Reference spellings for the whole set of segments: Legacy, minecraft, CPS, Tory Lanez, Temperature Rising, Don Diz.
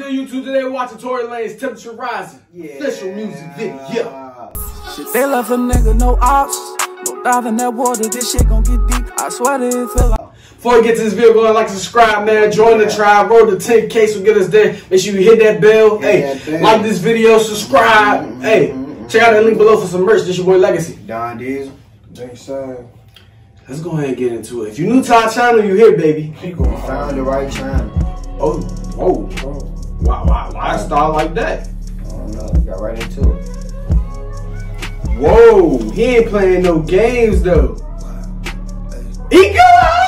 good, YouTube? Today we're watching Tory Lanez Temperature Rising. Yeah. Special music video. Yeah. Shit, they love a nigga, no ops. No diving that water, this shit gon' get deep. I swear to it feel like. Before you get to this video, go ahead and like, subscribe, man. Join the tribe. Roll the 10K, so get us there. Make sure you hit that bell. Hey, like this video, subscribe. Hey, check out that link below for some merch. This your boy Legacy. Don Diz. Thanks, sir. Let's go ahead and get into it. If you're new to our channel, you're here, baby. You gonna find the right channel. Oh, whoa. Oh. Why start like that? I don't know. Got right into it. Whoa. He ain't playing no games, though. Wow. He got her!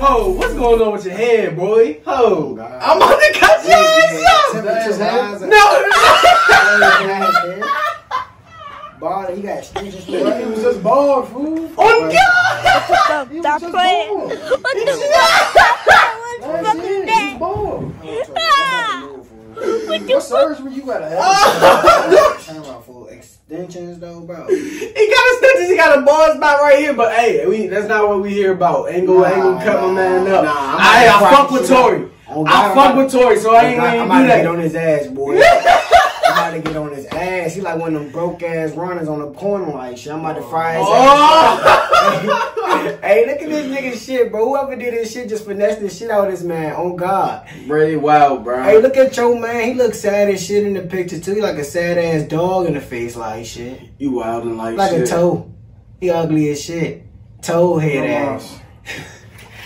Ho, what's going on with your head, boy? Ho, oh, I'm on the cut your ass up! No! Bald, he got stitches. He was just bald, fool. Oh, God! Stop playing. What the fuck? What surgery you gotta have? Talking about for extensions, though, bro. He got extensions. He got a bald spot right here, but hey, that's not what we hear about. Ain't gonna cut my man up. I fuck with Tory. I fuck with Tory, so I ain't gonna do that. On his ass, boy. I'm about to get on his ass. He like one of them broke ass runners on the corner like shit. I'm about to fry his ass. Hey, look at this nigga shit, bro. Whoever did this shit just finessed this shit out of this man. Oh God. Really wild, bro. Hey, look at your man. He looks sad as shit in the picture too. He like a sad ass dog in the face like shit. You wild and like shit. Like a toe. He ugly as shit. Toe head ass.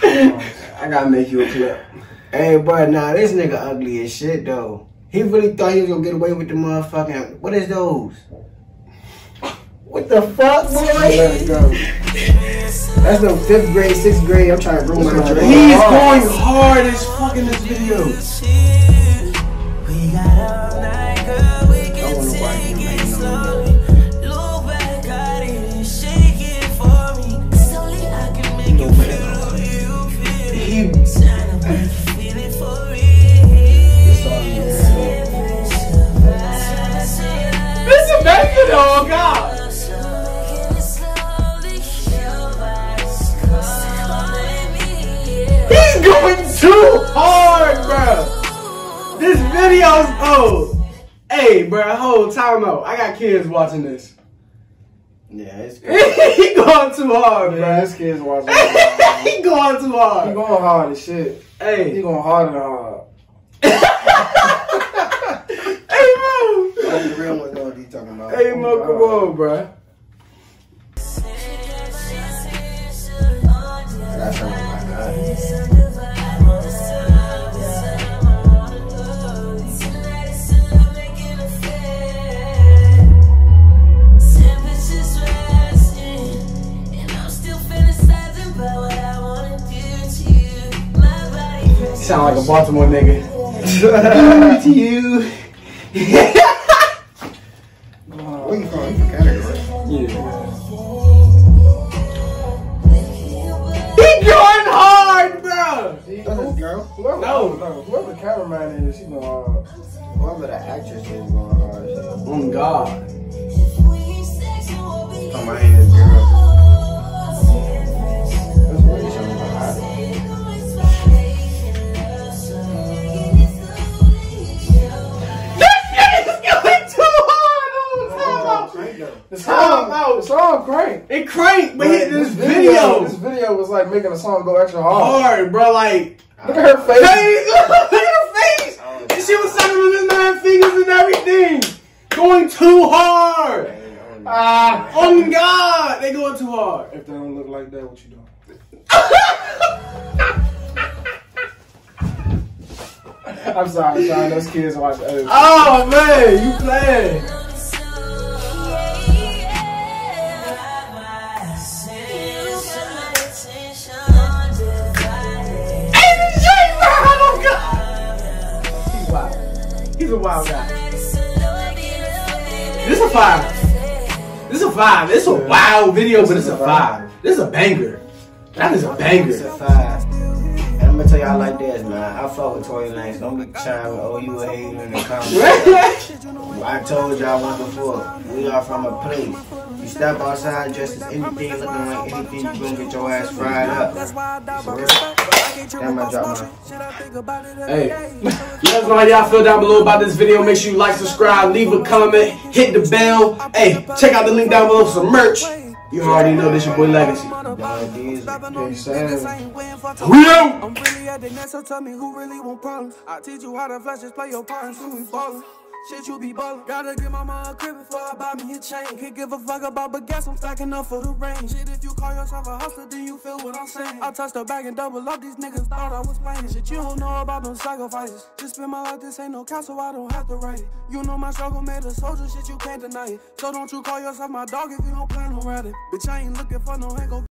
I gotta make you a clip. Hey, bro, nah, this nigga ugly as shit though. He really thought he was gonna get away with the motherfucking. What is those? What the fuck, boy? Let's go. That's the 5th grade, 6th grade. I'm trying to ruin my dream. He is going hard as fuck in this video. I wonder why he made no. Oh God! He's going too hard, bruh! This video's old! Hey, bruh, hold time out. I got kids watching this. Yeah, it's good. He going too hard, bruh. This kid's watching this. He going too hard. He going hard as shit. Hey. He going harder than hard. Hey, bro, come on, bro. That's how my God is. You sound like a Baltimore nigga. To you. Whoever the cameraman is, whoever the actress is going hard. Oh God. Oh my hand, girl. That's what you're showing behind. This nigga's going too hard all the time. The song out. The song crank. It cranked, but this video. This video was like making the song go extra hard. Hard, bro, like. Look at her face. Look at her face. Oh, and she was sucking with his 9 fingers and everything. Going too hard. Oh God, they going too hard. If they don't look like that, what you doing? I'm sorry, I'm sorry. Those kids watch other. Oh man, you playing. A wild guy. This a vibe. This a vibe. This a wild video, but it's a vibe. This is a banger. That is a banger. And I'm gonna tell y'all like this, man. I fuck with Tory Lanez. Don't be trying to owe you a hater in the comments. I told y'all one before. We are from a place You step outside dressed as anything, looking like anything, you gonna get your ass fried up. Damn, I dropped mine. Hey, let us know how y'all feel down below about this video. Make sure you like, subscribe, leave a comment, hit the bell. Hey, check out the link down below for some merch. You already know this your boy Legacy. Don Diz, we out. I'm really at the next, so tell me who really want problems. I teach you how to flash, just play your part. Shit, you be ballin'. Gotta get my mom a crib before I buy me a chain. Can't give a fuck about but gas, I'm stacking up for the rain. Shit, if you call yourself a hustler, then you feel what I'm saying. I touched the bag and double up, these niggas thought I was playing. Shit, you don't know about them sacrifices. Just spend my life, this ain't no counsel, I don't have to write it. You know my struggle made a soldier, shit, you can't deny it. So don't you call yourself my dog if you don't plan on riding. Bitch, I ain't looking for no angle.